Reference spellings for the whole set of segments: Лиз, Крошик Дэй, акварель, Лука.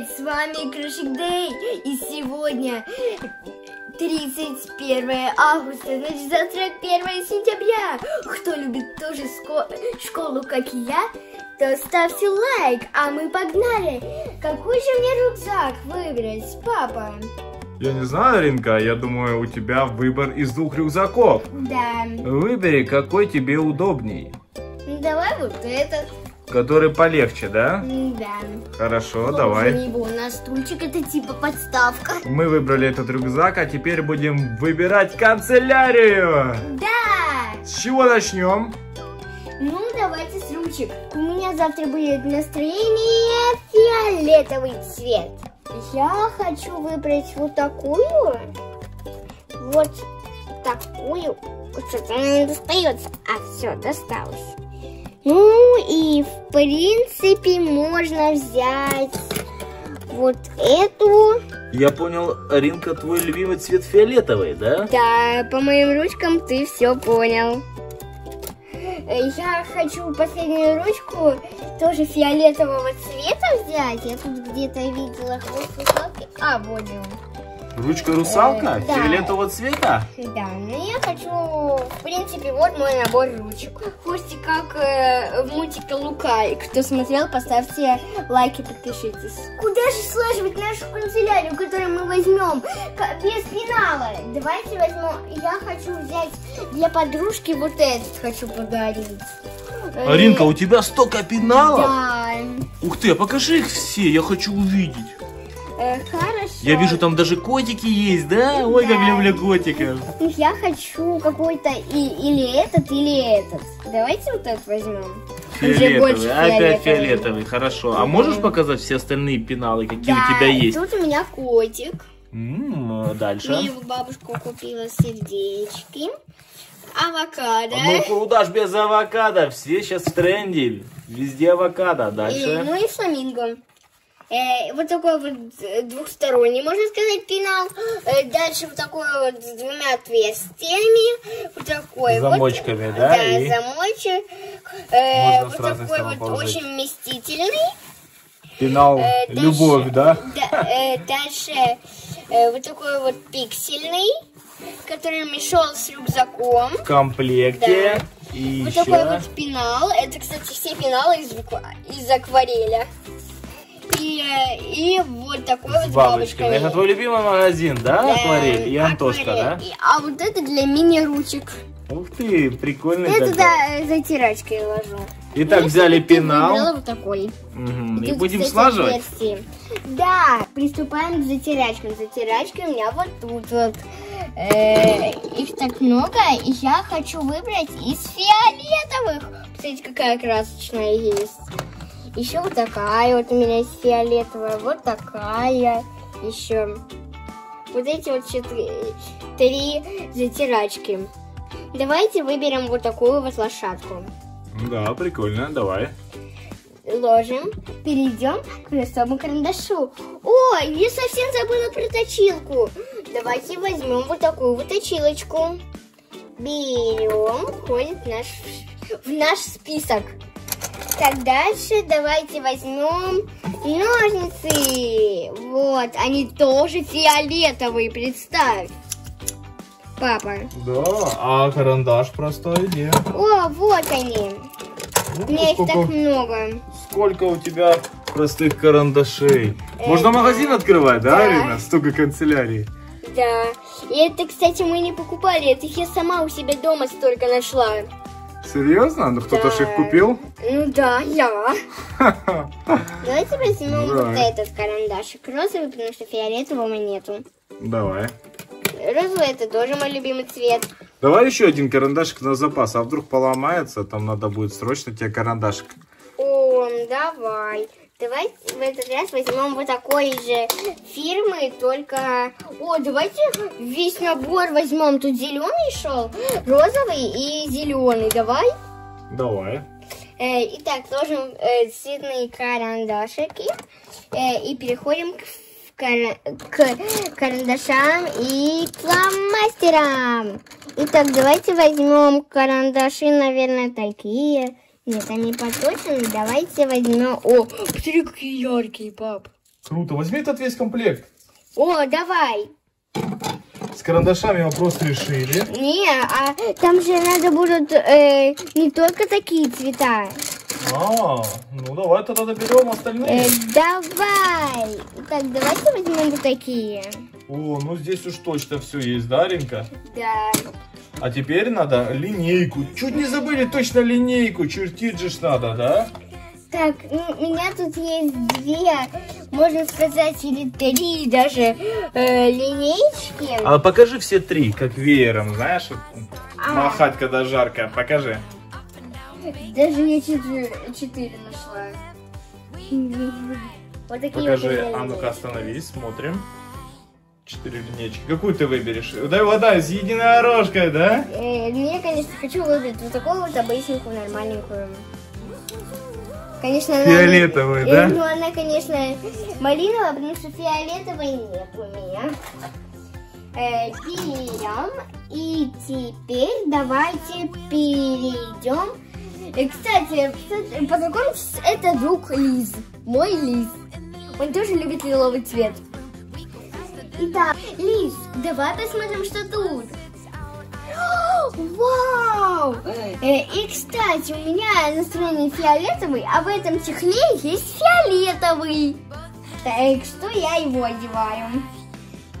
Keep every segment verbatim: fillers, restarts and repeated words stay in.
Привет! С вами Крошик Дэй. И сегодня тридцать первое августа, значит завтра первое сентября. Кто любит тоже школу, как и я, то ставьте лайк. А мы погнали! Какой же мне рюкзак выбрать, папа? Я не знаю, Ринка, я думаю, у тебя выбор из двух рюкзаков. Да. Выбери, какой тебе удобней. Давай вот этот. Который полегче, да? Да. Хорошо, Ход давай. Него. У нас стульчик, это типа подставка. Мы выбрали этот рюкзак, а теперь будем выбирать канцелярию. Да. С чего начнем? Ну, давайте с ручек. У меня завтра будет настроение фиолетовый цвет. Я хочу выбрать вот такую. Вот такую. Что-то она не достается. А, все, досталось. Ну и в принципе можно взять вот эту. Я понял, Ринка, твой любимый цвет фиолетовый, да? Да, по моим ручкам ты все понял. Я хочу последнюю ручку тоже фиолетового цвета взять. Я тут где-то видела хвост русалки. А, вот он. Ручка русалка? Э, да. Фиолетового цвета? Да, но я хочу... В принципе, вот мой набор ручек. Пусть как э, в мультике Лука. И кто смотрел, поставьте лайки, подпишитесь. Куда же слаживать нашу канцелярию, которую мы возьмем без финала? Давайте возьмем... Я хочу взять для подружки вот этот, хочу подарить. Аринка, у тебя столько пеналов? Да. Ух ты, а покажи их все, я хочу увидеть. Э, хорошо. Я вижу, там даже котики есть, да? Ой, да. Как люблю котиков. Я хочу какой-то и, или этот, или этот. Давайте вот этот возьмем. Фиолетовый, больше опять фиолетовый. фиолетовый, хорошо. А можешь показать все остальные пеналы, какие да, у тебя есть? Тут у меня котик. М-м, дальше. Мне бабушка купила сердечки. Авокадо. Ну куда ж без авокадо? Все сейчас в тренде. Везде авокадо. Дальше. И, ну и фламинго. Э, вот такой вот двухсторонний, можно сказать, пенал. Э, дальше вот такой вот с двумя отверстиями. Вот такой замочками, вот. Замочками, да? Да, и... замочек. Э, вот такой вот положить. Очень вместительный. Пенал э, дальше, любовь, да? да э, дальше э, вот такой вот пиксельный, который мешал с рюкзаком. В комплекте. Да. И вот еще... такой вот пенал. Это, кстати, все пеналы из, из аквареля. И, и вот такой с вот бабочкой. Это твой любимый магазин, да, да акварель? И Антошка, акварель. Да? И, а вот это для мини-ручек. Ух ты, прикольный. Я такой. Туда затирачкой ложу. Итак, я взяли пенал. Вот такой. Угу. И, и тут, будем кстати, слаживать? Отверстие. Да, приступаем к затирачкам. Затирачки у меня вот тут вот. Э, их так много, и я хочу выбрать из фиолетовых. Смотрите, какая красочная есть. Еще вот такая вот у меня есть фиолетовая, вот такая еще. Вот эти вот четыре, три затирачки. Давайте выберем вот такую вот лошадку. Да, прикольно, давай. Ложим. Перейдем к простому карандашу. О, я совсем забыла про точилку. Давайте возьмем вот такую вот точилочку. Берем, входит в наш, в наш список. Так, дальше давайте возьмем ножницы. Вот, они тоже фиолетовые, представь. Папа. Да, а карандаш простой где? О, вот они. Ну, у меня сколько, их так много. Сколько у тебя простых карандашей. Э, Можно да. магазин открывать, да, да. Арина? Столько канцелярий. Да. И это, кстати, мы не покупали. Это я сама у себя дома столько нашла. Серьезно? Ну кто-то да. же их купил? Ну да, я. Давайте возьмем вот этот карандашик. Розовый, потому что фиолетового нету. Давай. Розовый это тоже мой любимый цвет. Давай еще один карандашик на запас, а вдруг поломается, там надо будет срочно тебе карандашик. О, давай. Давайте в этот раз возьмем вот такой же фирмы, только... О, давайте весь набор возьмем. Тут зеленый шел, розовый и зеленый. Давай. Давай. Э, итак, сложим э, цветные карандашики э, и переходим к, кара... к карандашам и фломастерам. Итак, давайте возьмем карандаши, наверное, такие... Нет, они поточены. Давайте возьмем... О, смотри, какие яркие, пап. Круто. Возьми этот весь комплект. О, давай. С карандашами вопрос решили. Не, а там же надо будут э, не только такие цвета. А, ну давай тогда доберем остальные. Э, давай. Так, давайте возьмем вот такие. О, ну здесь уж точно все есть, да, Ринка? Да. А теперь надо линейку. Чуть не забыли точно линейку. Чертить же ж надо, да? Так, у меня тут есть две, можно сказать, или три даже э, линейки. А покажи все три, как веером, знаешь, а... махать, когда жарко. Покажи. Даже я четыре, четыре нашла. Вот такие. Покажи, вот а ну-ка остановись, смотрим. Четыре линейки. Какую ты выберешь? Дай вода с единорожкой, да? Э, мне, конечно, хочу выбрать вот такую вот обычненькую, нормальненькую. Конечно, фиолетовый, она, да? Ну, она, конечно, малиновая, потому что фиолетовой нет у меня. Э, берем. И теперь давайте перейдем. Э, кстати, познакомьтесь, это друг Лиз. Мой Лиз. Он тоже любит лиловый цвет. Итак, Лиз, давай посмотрим, что тут. Вау! И, кстати, у меня настроение фиолетовый, а в этом чехле есть фиолетовый. Так что я его одеваю.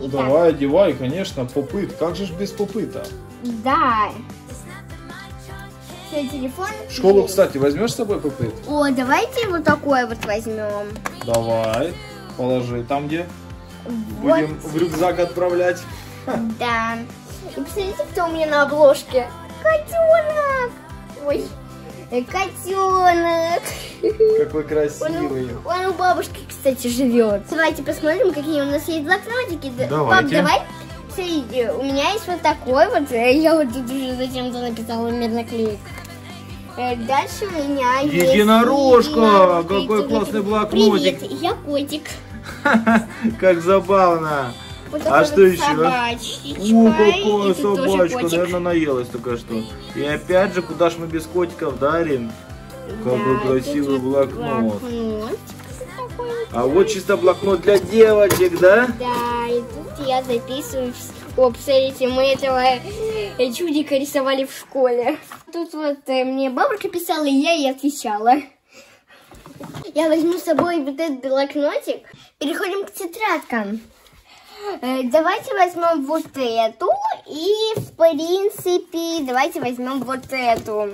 Итак. Давай одевай, конечно, попыт. Как же ж без попыта? Да. Все, телефон. В школу, кстати, возьмешь с собой попыт? О, давайте вот такое вот возьмем. Давай, положи там, где вот. Будем в рюкзак отправлять. Да. И посмотрите, кто у меня на обложке. Котенок! Ой, котенок! Какой красивый! Он, он у бабушки, кстати, живет. Давайте посмотрим, какие у нас есть блокнотики. Пап, давай. Смотрите, у меня есть вот такой вот. Я вот тут уже зачем-то написала мир наклеек. Дальше у меня есть... Единорожка! Какой классный блокнотик! Привет, я котик. Как забавно! Вот а что еще? О, какая собачка, наверное, наелась только что. И опять же, куда ж мы без котиков, да, Рин? Какой да, красивый блокнот. блокнот. А вот чисто блокнот для девочек, да? Да, и тут я записываю. О, посмотрите, мы этого чудика рисовали в школе. Тут вот э, мне бабушка писала, и я ей отвечала. Я возьму с собой вот этот блокнотик. Переходим к тетрадкам. Давайте возьмем вот эту и, в принципе, давайте возьмем вот эту.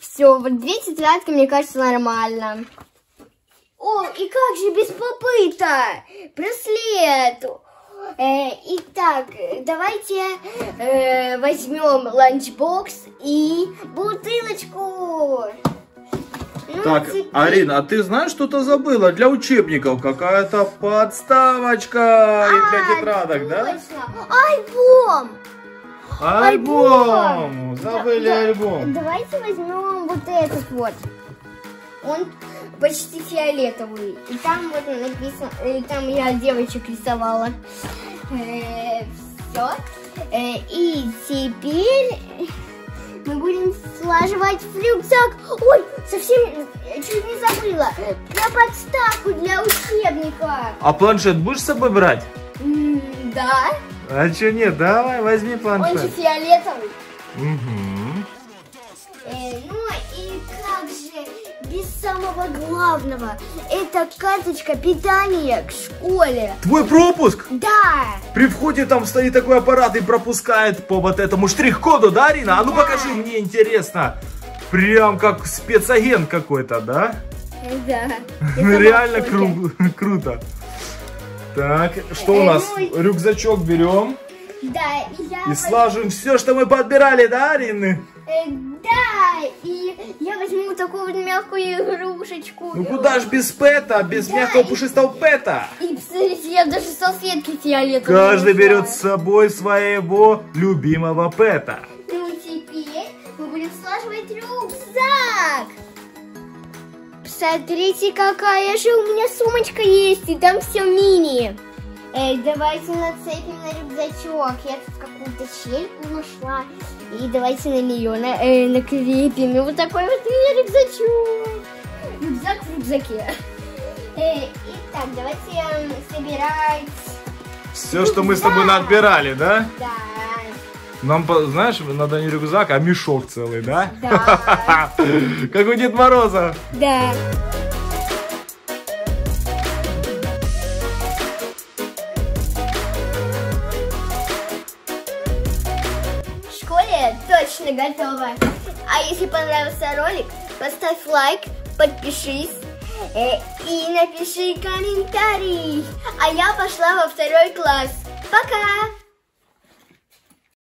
Все, вот две тетрадки, мне кажется, нормально. О, и как же без попыта? Браслет. Э, итак, давайте э, возьмем ланчбокс и бутылочку. Так, Арина, а ты знаешь, что-то забыла? Для учебников какая-то подставочка а, для тетрадок, точно. Да? Альбом! Альбом! Забыли да, альбом. Давайте возьмем вот этот вот. Он почти фиолетовый. И там вот написано, и там я девочек рисовала. Э, все. Э, и теперь... Мы будем слаживать в рюкзак. Ой, совсем чуть не забыла. Для подставку, для учебника. А планшет будешь с собой брать? М-м, да. А что нет? Давай, возьми планшет. Он же фиолетовый. Угу. Э, ну и как же без самого главного. Это карточка питания к школе. Твой пропуск? Да. При входе там стоит такой аппарат и пропускает по вот этому штрих-коду, да, Арина? А ну да. Покажи, мне интересно. Прям как спецагент какой-то, да? Да. Реально кру круто. Так, что у нас? Ну... Рюкзачок берем. Да, я... И слажим все, что мы подбирали, да, Арины? Да, и я возьму такую вот мягкую игрушечку. Ну куда ж без пэта, без да, мягкого пушистого пэта. И, посмотрите, я даже салфетки фиолетовые. Каждый берет с собой своего любимого пэта. Ну теперь мы будем слаживать рюкзак. Смотрите, какая же у меня сумочка есть, и там все мини. Эй, давайте нацепим на рюкзачок. Я тут какую-то щельку нашла. И давайте на нее на, э, накрепим. И вот такой вот у меня рюкзачок. Рюкзак в рюкзаке. Эй, и Так, давайте собирать... Все, рюкзак. Что мы с тобой надбирали, да? Да. Нам, знаешь, надо не рюкзак, а мешок целый, да? Да. Как у Деда Мороза. Да. В школе точно готова. А если понравился ролик, поставь лайк, подпишись и напиши комментарий. А я пошла во второй класс. Пока!